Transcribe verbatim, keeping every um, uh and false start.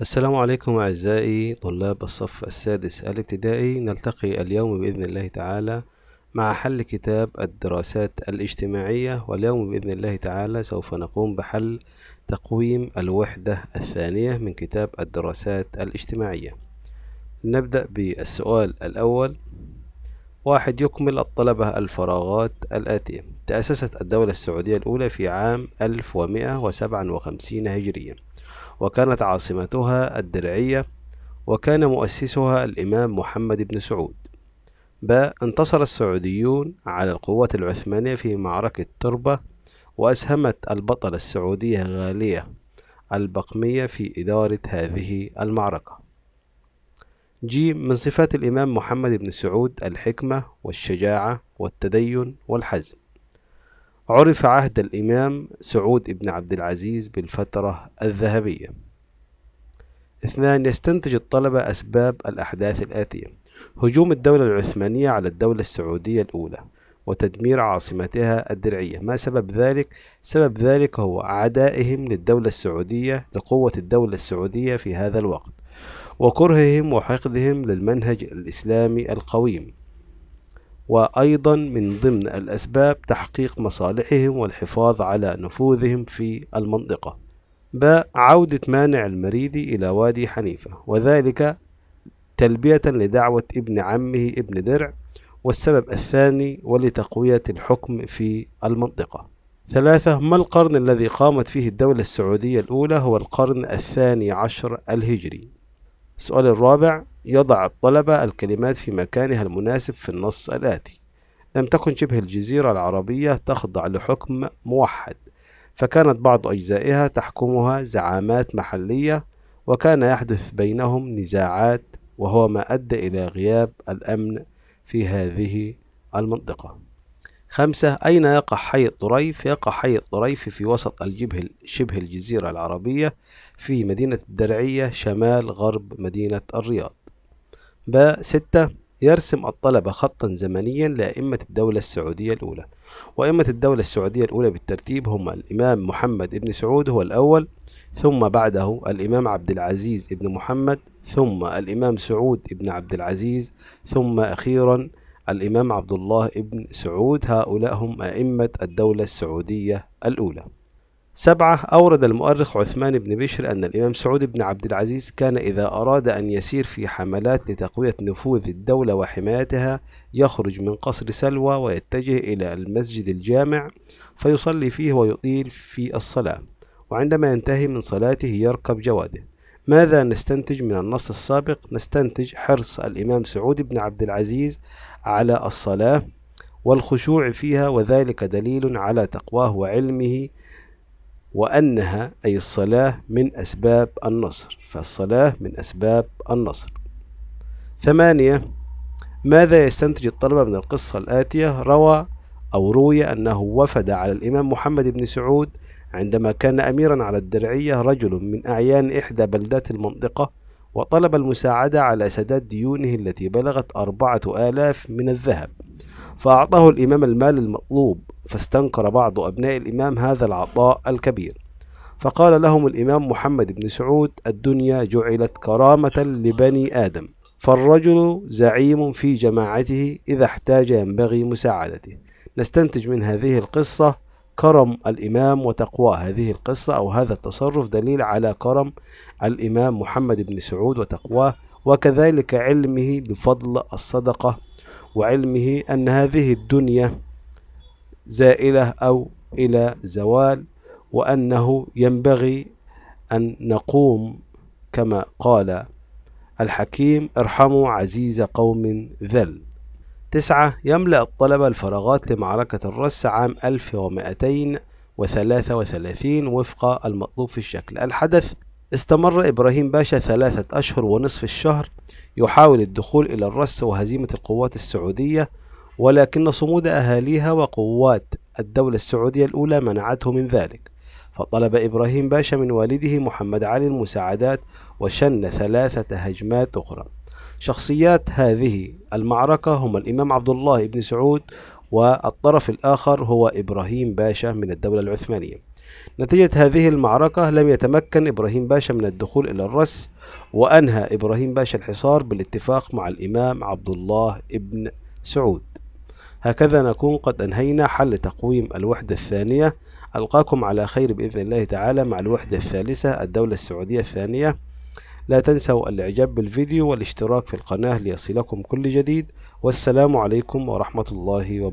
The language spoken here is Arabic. السلام عليكم أعزائي طلاب الصف السادس الابتدائي. نلتقي اليوم بإذن الله تعالى مع حل كتاب الدراسات الاجتماعية، واليوم بإذن الله تعالى سوف نقوم بحل تقويم الوحدة الثانية من كتاب الدراسات الاجتماعية. نبدأ بالسؤال الأول. واحد يكمل الطلبة الفراغات الآتية. تأسست الدولة السعودية الأولى في عام ألف ومئة وسبعة وخمسين هجرية، وكانت عاصمتها الدرعية، وكان مؤسسها الإمام محمد بن سعود. ب. انتصر السعوديون على القوات العثمانية في معركة تربة، وأسهمت البطلة السعودية غالية البقمية في إدارة هذه المعركة. ج. من صفات الإمام محمد بن سعود الحكمة والشجاعة والتدين والحزم. عرف عهد الإمام سعود بن عبد العزيز بالفترة الذهبية. اثنان. يستنتج الطلبة أسباب الأحداث الآتية: هجوم الدولة العثمانية على الدولة السعودية الأولى وتدمير عاصمتها الدرعية. ما سبب ذلك؟ سبب ذلك هو عدائهم للدولة السعودية، لقوة الدولة السعودية في هذا الوقت، وكرههم وحقدهم للمنهج الإسلامي القويم، وأيضا من ضمن الأسباب تحقيق مصالحهم والحفاظ على نفوذهم في المنطقة. ب. عودة مانع المريدي إلى وادي حنيفة، وذلك تلبية لدعوة ابن عمه ابن درع، والسبب الثاني ولتقوية الحكم في المنطقة. ثلاثة. ما القرن الذي قامت فيه الدولة السعودية الأولى؟ هو القرن الثاني عشر الهجري. السؤال الرابع. يضع الطلبة الكلمات في مكانها المناسب في النص الآتي: لم تكن شبه الجزيرة العربية تخضع لحكم موحد، فكانت بعض أجزائها تحكمها زعامات محلية، وكان يحدث بينهم نزاعات، وهو ما أدى إلى غياب الأمن في هذه المنطقة. خمسة. أين يقع حي الطريف؟ يقع حي الطريف في وسط الجبهة شبه الجزيرة العربية في مدينة الدرعية، شمال غرب مدينة الرياض. ب. ستة. يرسم الطلبة خطا زمنيا لأئمة الدولة السعودية الأولى، وأئمة الدولة السعودية الأولى بالترتيب هم الإمام محمد بن سعود هو الأول، ثم بعده الإمام عبد العزيز بن محمد، ثم الإمام سعود بن عبد العزيز، ثم أخيرا الإمام عبد الله بن سعود. هؤلاء هم أئمة الدولة السعودية الأولى. سبعة. أورد المؤرخ عثمان بن بشر أن الإمام سعود بن عبد العزيز كان إذا أراد أن يسير في حملات لتقوية نفوذ الدولة وحمايتها يخرج من قصر سلوى ويتجه إلى المسجد الجامع فيصلي فيه ويطيل في الصلاة، وعندما ينتهي من صلاته يركب جواده. ماذا نستنتج من النص السابق؟ نستنتج حرص الإمام سعود بن عبد العزيز على الصلاة والخشوع فيها، وذلك دليل على تقواه وعلمه، وأنها أي الصلاة من أسباب النصر، فالصلاة من أسباب النصر. ثمانية. ماذا يستنتج الطلبة من القصة الآتية؟ روى أو روي أنه وفد على الإمام محمد بن سعود عندما كان أميرا على الدرعية رجل من أعيان إحدى بلدات المنطقة، وطلب المساعدة على سداد ديونه التي بلغت أربعة آلاف من الذهب، فأعطاه الإمام المال المطلوب، فاستنكر بعض أبناء الإمام هذا العطاء الكبير، فقال لهم الإمام محمد بن سعود: الدنيا جعلت كرامة لبني آدم، فالرجل زعيم في جماعته، إذا احتاج ينبغي مساعدته. نستنتج من هذه القصة كرم الإمام وتقواه. هذه القصة أو هذا التصرف دليل على كرم الإمام محمد بن سعود وتقواه، وكذلك علمه بفضل الصدقة، وعلمه أن هذه الدنيا زائلة أو إلى زوال، وأنه ينبغي أن نقوم كما قال الحكيم: ارحموا عزيز قوم ذل. تسعة. يملأ الطلبة الفراغات لمعركة الرس عام ألف ومئتين وثلاثة وثلاثين وفق المطلوب في الشكل. الحدث: استمر إبراهيم باشا ثلاثة أشهر ونصف الشهر يحاول الدخول إلى الرس وهزيمة القوات السعودية، ولكن صمود أهاليها وقوات الدولة السعودية الأولى منعته من ذلك، فطلب إبراهيم باشا من والده محمد علي المساعدات، وشن ثلاثة هجمات أخرى. شخصيات هذه المعركة هم الإمام عبد الله بن سعود، والطرف الآخر هو إبراهيم باشا من الدولة العثمانية. نتيجة هذه المعركة لم يتمكن إبراهيم باشا من الدخول إلى الرس، وأنهى إبراهيم باشا الحصار بالاتفاق مع الإمام عبد الله بن سعود. هكذا نكون قد أنهينا حل تقويم الوحدة الثانية. ألقاكم على خير بإذن الله تعالى مع الوحدة الثالثة الدولة السعودية الثانية. لا تنسوا الإعجاب بالفيديو والاشتراك في القناة ليصلكم كل جديد، والسلام عليكم ورحمة الله وبركاته.